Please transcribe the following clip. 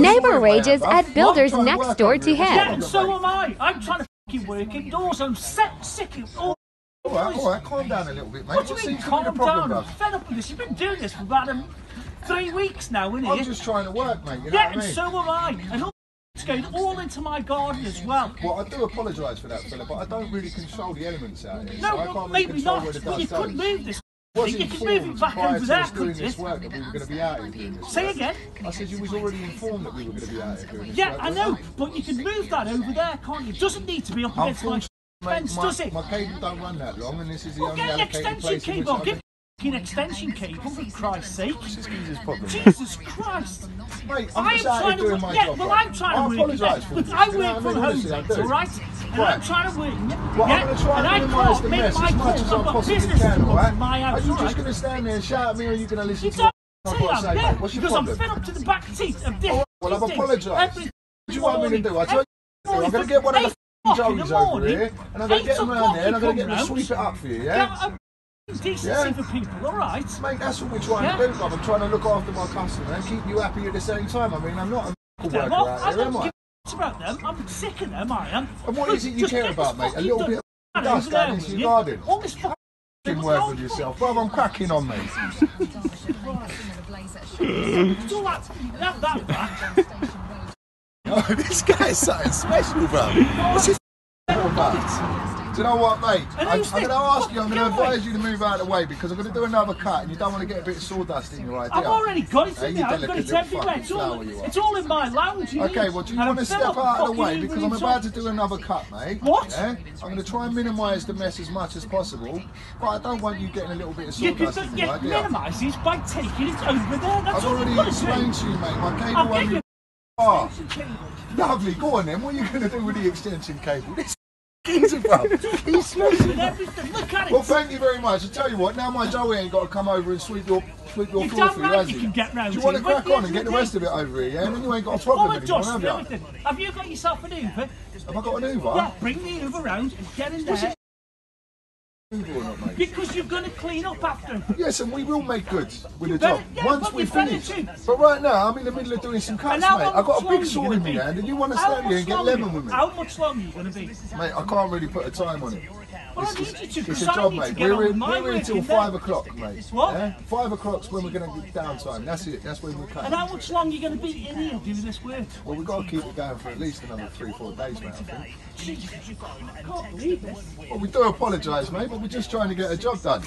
Neighbor rages at builders next door to him. Yeah, and so am I. I'm trying to fucking work indoors. I'm sick of all. All right, calm down a little bit, mate. What do you mean calm down? I'm fed up with this. You've been doing this for about 3 weeks now, innit? I'm just trying to work, mate. You know what I mean? Yeah, and so am I. And all it's going all into my garden as well. Well, I do apologise for that, fella, but I don't really control the elements out here. No, so I can't maybe not. But you could move this. You could move it back over there, couldn't you? Say again? I said you was already informed that we were going to be out here doing this. Yeah, I know, but you can move that over there, can't you? It doesn't need to be up against my... Fence, does it? My cable don't run that long, and this is the only allocated place in which I've been. Get an extension cable, for Christ's sake. What's this geezer's problem? Jesus Christ! Mate, I'm just out here doing my job. Well, I'm trying to work. I apologise for this. Look, I work from home, alright? And I'm trying to work. Well, I'm going to try and minimise the mess as much as I possibly can, alright? Are you just going to stand there and shout at me, or are you going to listen to what I say, mate? What's your problem? Because I'm fed up to the back teeth of this. Well, I've apologised. What do you want me to do? I tell you, I'm going to get one of the Joey's over here, and I'm going to get him around there, and I'm going to get him to sweep it up for you, yeah? Yeah, decency for people, alright? Mate, that's what we're trying to do, love. I'm trying to look after my customer and keep you happy at the same time. I mean, I'm not a worker out here, am I? I don't give a f*** about them. I'm sick of them, I am. And what is it you care about, mate? A little bit of dust down into your garden? All this f***ing work with yourself. Bro, I'm cracking on, mate. It's all that back. Oh, this guy's something special, bro. What's his about? Do you know what, mate? I'm going to ask you, I'm going to advise you to move out of the way because I'm going to do another cut and you don't want to get a bit of sawdust in your idea. I've already got it in there. I've got it everywhere. It's all in my lounge. You okay, well, do you want to step out of the way because I'm about to do another cut, mate? What? Yeah? I'm going to try and minimise the mess as much as possible, but I don't want you getting a little bit of sawdust in your idea. You can minimise it by taking it over there. That's all I've already explained to you, mate. My cable oh, lovely. Go on then. What are you going to do with the extension cable? This geezer, bro. He's smashing everything. Look at it. Well, thank you very much. I tell you what. Now my Joey ain't got to come over and sweep your floor for you, has he? You can get round do you want to crack on and get the rest of it over here? Yeah. And then you ain't got a problem anymore, have you? Have you got yourself an Uber? Have I got an Uber? Yeah. Bring the Uber round and get in there. Not, because you're going to clean up after him. Yes, and we will make good with the job once we finish. But right now, I'm in the middle of doing some cuts, mate. I've got a big saw in my hand, and you want to stand here and get lemon with me? How much longer are you going to be? Mate, I can't really put a time on it. Well, I need you to, it's a job, mate. We're here till 5 o'clock, mate. What? Yeah? 5 o'clock's when we're going to get downtime. That's it. That's when we'll cut. And how much longer are you going to be in here doing this work? Well, we've got to keep it going for at least another 3-4 days, mate, I think. I can't believe this. Well, we do apologise, mate, but we're just trying to get a job done.